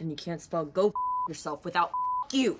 And you can't spell go yourself without you.